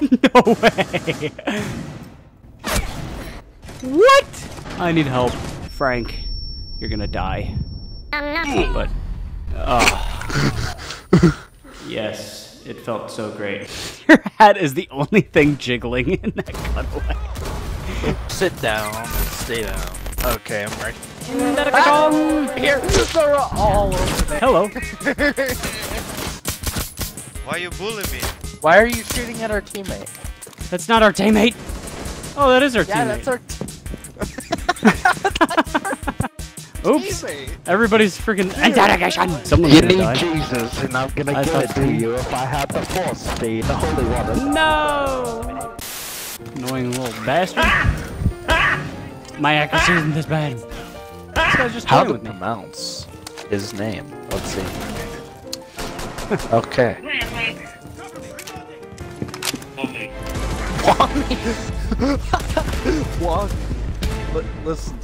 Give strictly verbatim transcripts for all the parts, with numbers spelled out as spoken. No way. What? I need help. Frank, you're gonna die. But, oh. Yes, it felt so great. Your hat is the only thing jiggling in that cutaway. Sit down. Stay down. Okay, I'm right. Ah! Here, they're all over there. Hello. Why are you bullying me? Why are you shooting at our teammate? That's not our teammate. Oh, that is our yeah, teammate. Yeah, that's our. That's our Oops. Teammate. Everybody's freaking. Someone's you gonna need die. Jesus, and I'm gonna I give it to you if I have the force be the holy water. No. Annoying little bastard. Ah! Ah! My accuracy ah! isn't this bad. This guy's just How to pronounce his name? Let's see. Okay. Wami. Wami. Listen.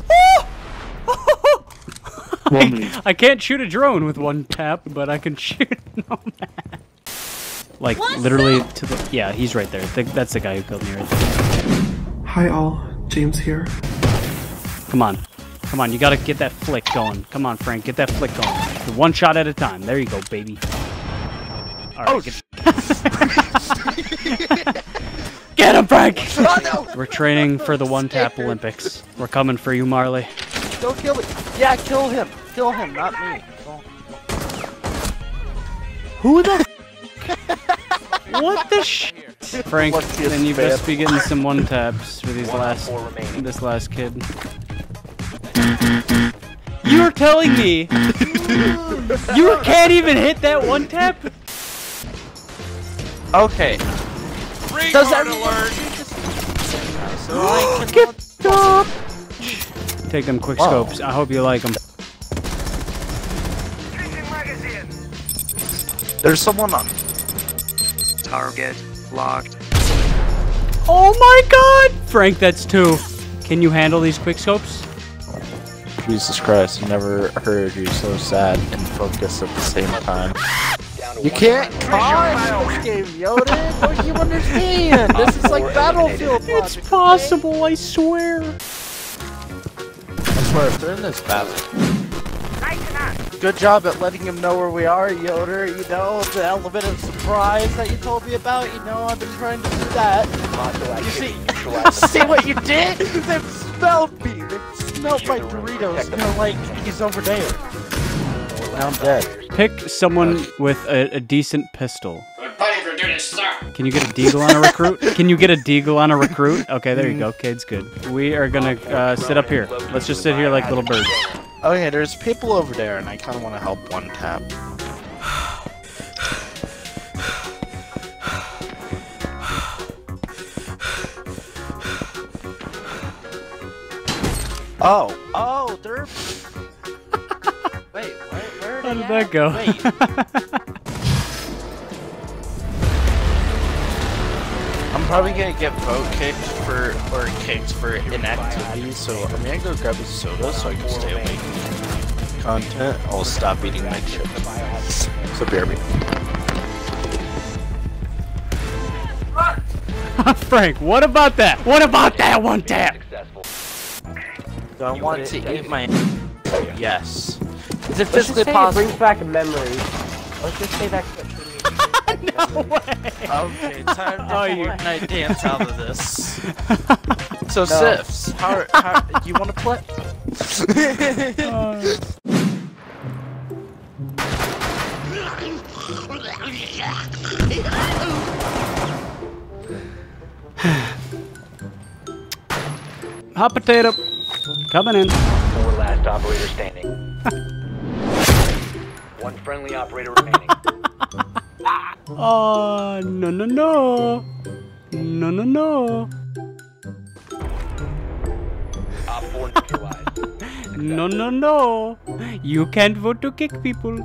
I, I can't shoot a drone with one tap, but I can shoot an Nomad. Like What's literally that? to the yeah, he's right there. The, that's the guy who killed me right there. Hi all, James here. Come on. Come on, you gotta get that flick going. Come on, Frank, get that flick going. One shot at a time. There you go, baby. All right, oh, get, get him, Frank! Oh, no. We're training for the one-tap Olympics. We're coming for you, Marley. Don't kill me. Yeah, kill him. Kill him, not me. Oh. Who the What the sh... Frank, then you best be getting some one-taps for these one last... this last kid. You're telling me you can't even hit that one tap? Okay. Does that alert? Get stop! Take them quick Whoa. scopes. I hope you like them. There's someone on target locked. Oh my God, Frank, that's two. Can you handle these quick scopes? Jesus Christ, I never heard you so sad and focused at the same time. You can't cause this game, Yoder! Don't you understand? This is like Battlefield logic. It's possible, okay? I swear! I swear, if they're in this battle... Good job at letting him know where we are, Yoder. You know, the element of surprise that you told me about. You know, I've been trying to do that. You see, see what you did? They've spelled me! They've Melt my Doritos, and like, he's over there. Now I'm dead. Pick someone with a, a decent pistol. Good buddy for doing this, sir. Can you get a deagle on a recruit? Can you get a deagle on a recruit? Okay, there you go. Kid's good. We are gonna uh, sit up here. Let's just sit here like little birds. Okay, there's people over there, and I kind of want to help one tap. Oh, oh, they're. Wait, where, where How did that at? go? Wait. I'm probably gonna get vote kicked for or kicked for inactivity, so I'm gonna go grab a soda so I can stay awake. Content. I'll stop eating my chips. So bear me. Frank, what about that? What about that one tap? Do I you want to eat my... Yes. Is it physically possible? It brings back memories. Let's just say that... No way! Okay, time to oh, you... I dance out of this. So, no. Sifs, how, how... You want to play? uh... Hot potato! Coming in. Four last operator standing. One friendly operator remaining. Oh, uh, no, no, no. No, no, no. Op four neutralized. No, no, no. You can't vote to kick people.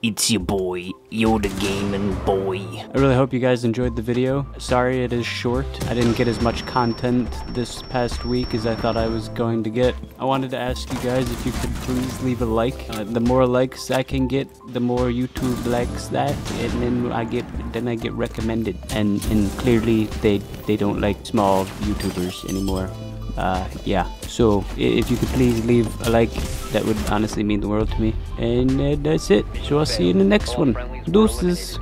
It's your boy, Yoder Gaming Boy. I really hope you guys enjoyed the video. Sorry it is short. I didn't get as much content this past week as I thought I was going to get. I wanted to ask you guys if you could please leave a like. Uh, the more likes I can get, the more YouTube likes that, and then I get then I get recommended. And and clearly they they don't like small YouTubers anymore. Uh, yeah, so if you could please leave a like, that would honestly mean the world to me. And uh, that's it. So I'll see you in the next one. Deuces.